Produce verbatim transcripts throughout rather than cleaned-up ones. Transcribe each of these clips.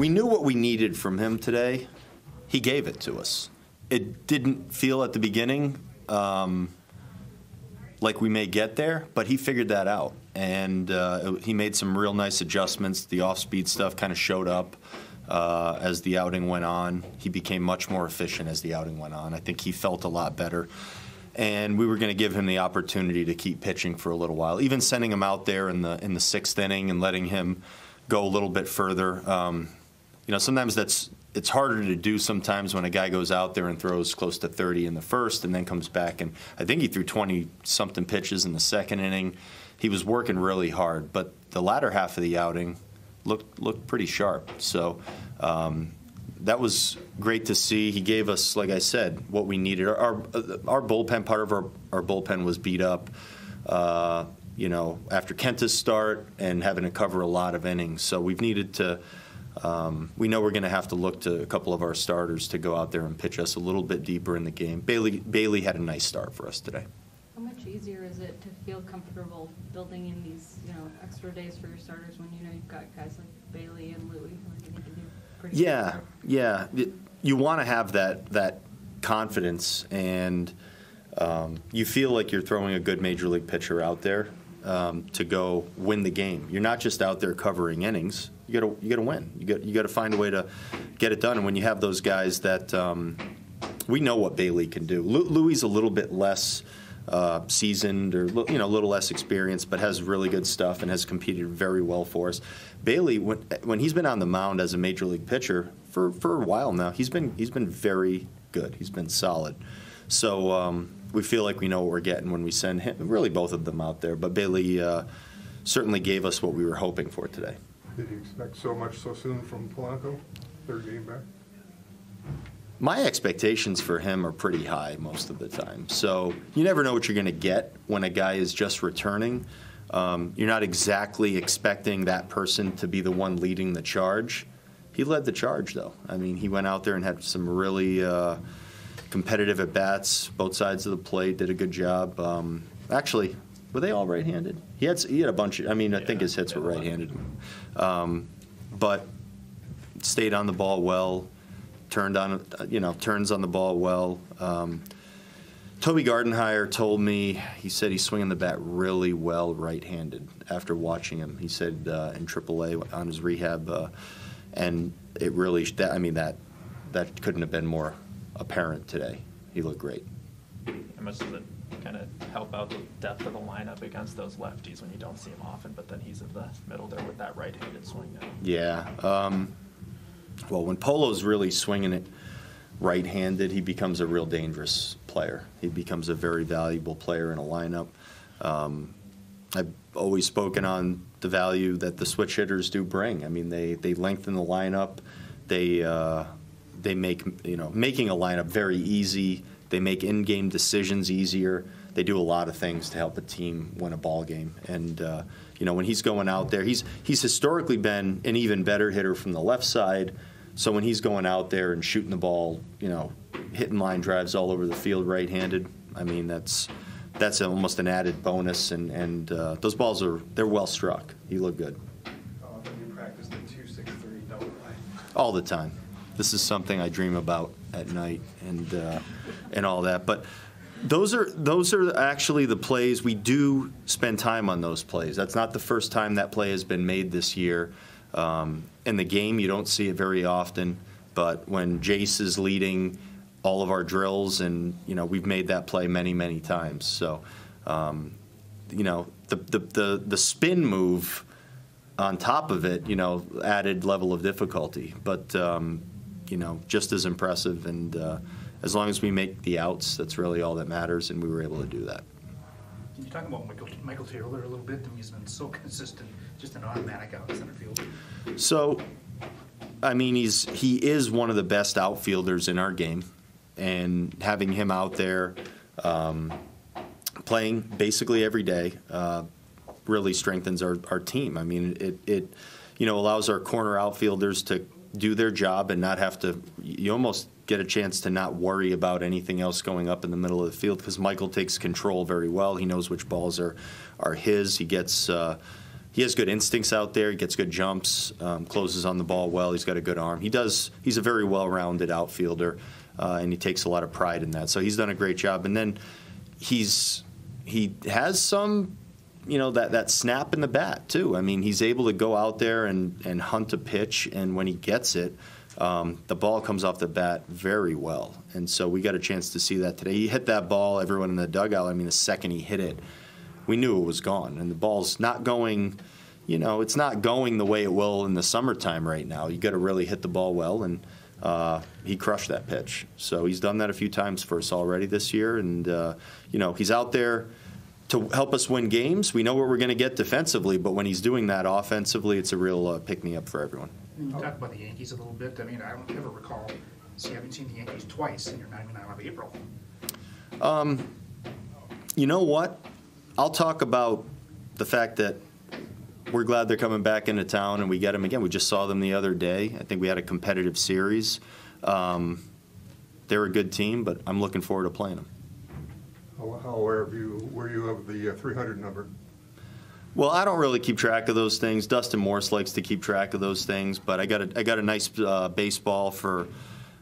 We knew what we needed from him today. He gave it to us. It didn't feel at the beginning um, like we may get there, but he figured that out. And uh, he made some real nice adjustments. The off-speed stuff kind of showed up uh, as the outing went on. He became much more efficient as the outing went on. I think he felt a lot better. And we were going to give him the opportunity to keep pitching for a little while, even sending him out there in the in the sixth inning and letting him go a little bit further. Um, you know, sometimes that's it's harder to do sometimes when a guy goes out there and throws close to thirty in the first and then comes back. And I think he threw twenty-something pitches in the second inning. He was working really hard. But the latter half of the outing looked looked pretty sharp. So um, that was great to see. He gave us, like I said, what we needed. Our our, our bullpen, part of our, our bullpen was beat up, uh, you know, after Kenta's start and having to cover a lot of innings. So we've needed to Um, we know we're going to have to look to a couple of our starters to go out there and pitch us a little bit deeper in the game. Bailey Bailey had a nice start for us today. How much easier is it to feel comfortable building in these, you know, extra days for your starters when you know you've got guys like Bailey and Louie who are going to give you pretty good? Yeah, yeah. You want to have that that confidence, and um, you feel like you're throwing a good major league pitcher out there um, to go win the game. You're not just out there covering innings. You gotta, you gotta win. You got, you gotta find a way to get it done. And when you have those guys that um, we know what Bailey can do. Lu Louie's a little bit less uh, seasoned, or you know, a little less experienced, but has really good stuff and has competed very well for us. Bailey, when when he's been on the mound as a major league pitcher for for a while now, he's been he's been very good. He's been solid. So um, we feel like we know what we're getting when we send him, really both of them out there. But Bailey uh, certainly gave us what we were hoping for today. Did you expect so much so soon from Polanco, third game back? My expectations for him are pretty high most of the time. So you never know what you're going to get when a guy is just returning. Um, you're not exactly expecting that person to be the one leading the charge. He led the charge, though. I mean, he went out there and had some really uh, competitive at-bats, both sides of the plate, did a good job. Um, actually, were they all right-handed? He had he had a bunch of, I mean, I yeah, think his hits were right-handed. Um, but stayed on the ball well, turned on, you know, turns on the ball well. Um, Toby Gardinhire told me, he said he's swinging the bat really well right-handed after watching him. He said uh, in triple A on his rehab, uh, and it really, that, I mean, that, that couldn't have been more apparent today. He looked great. How much does it kind of help out the depth of the lineup against those lefties when you don't see him often, but then he's in the middle there with that right-handed swing now? Yeah. Um, well, when Polo's really swinging it right-handed, he becomes a real dangerous player. He becomes a very valuable player in a lineup. Um, I've always spoken on the value that the switch hitters do bring. I mean, they, they lengthen the lineup. They, uh, they make, you know, making a lineup very easy. They make in-game decisions easier. They do a lot of things to help a team win a ball game. And uh, you know, when he's going out there, he's he's historically been an even better hitter from the left side. So when he's going out there and shooting the ball, you know, hitting line drives all over the field right-handed, I mean, that's that's almost an added bonus. And and uh, those balls are they're well struck. He looked good. Uh, you practice the two six three double play all the time. This is something I dream about at night, and uh, and all that. But those are those are actually the plays. We do spend time on those plays. That's not the first time that play has been made this year. Um, in the game, you don't see it very often. But when Jace is leading all of our drills, and you know, we've made that play many, many times. So um, you know, the, the the the spin move on top of it, you know, added level of difficulty. But um, you know, just as impressive, and uh, as long as we make the outs, that's really all that matters, and we were able to do that. Can you talk about Michael, Michael Taylor a little bit? I mean, he's been so consistent, just an automatic out in center field. So, I mean, he's he is one of the best outfielders in our game, and having him out there um, playing basically every day uh, really strengthens our, our team. I mean, it, it you know, allows our corner outfielders to do their job and not have to, you almost get a chance to not worry about anything else going up in the middle of the field, because Michael takes control very well. He knows which balls are, are his. He gets uh, he has good instincts out there. He gets good jumps, um, closes on the ball well. He's got a good arm. He does. He's a very well-rounded outfielder, uh, and he takes a lot of pride in that. So he's done a great job. And then he's he has some, you know, that, that snap in the bat too. I mean, he's able to go out there and, and hunt a pitch, and when he gets it, um, the ball comes off the bat very well. And so we got a chance to see that today. He hit that ball. Everyone in the dugout, I mean, the second he hit it, we knew it was gone, and the ball's not going, you know, it's not going the way it will in the summertime right now. You got to really hit the ball well, and uh, he crushed that pitch. So he's done that a few times for us already this year, and, uh, you know, he's out there to help us win games. We know what we're going to get defensively, but when he's doing that offensively, it's a real uh, pick-me-up for everyone. You talk about the Yankees a little bit. I mean, I don't ever recall, see, I haven't seen the Yankees twice, and you're not even out of April. Um, you know what? I'll talk about the fact that we're glad they're coming back into town, and we get them again. We just saw them the other day. I think we had a competitive series. Um, they're a good team, but I'm looking forward to playing them. How, how aware of you, were you of the uh, three hundred number? Well, I don't really keep track of those things. Dustin Morris likes to keep track of those things, but I got a, I got a nice uh, baseball for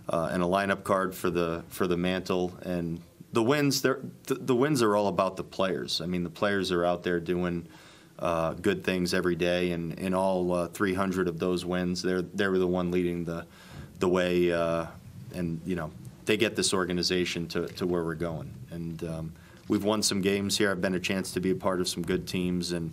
uh, and a lineup card for the for the mantle. And the wins, the, the wins are all about the players. I mean, the players are out there doing uh, good things every day, and in all uh, three hundred of those wins, they're they were the one leading the the way, uh, and you know they get this organization to, to where we're going. And um, we've won some games here. I've been a chance to be a part of some good teams, and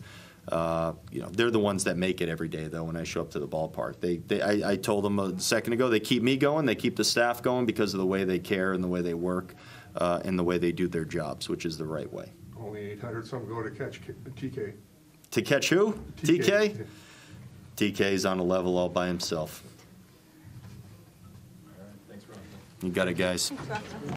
uh, you know they're the ones that make it every day. Though when I show up to the ballpark, they, they I, I told them a second ago, they keep me going, they keep the staff going because of the way they care and the way they work. Uh, and the way they do their jobs, which is the right way. Only eight hundred some go to catch T K. To catch who? T K? T K is on a level all by himself. All right, thanks, Ron. You got it, guys.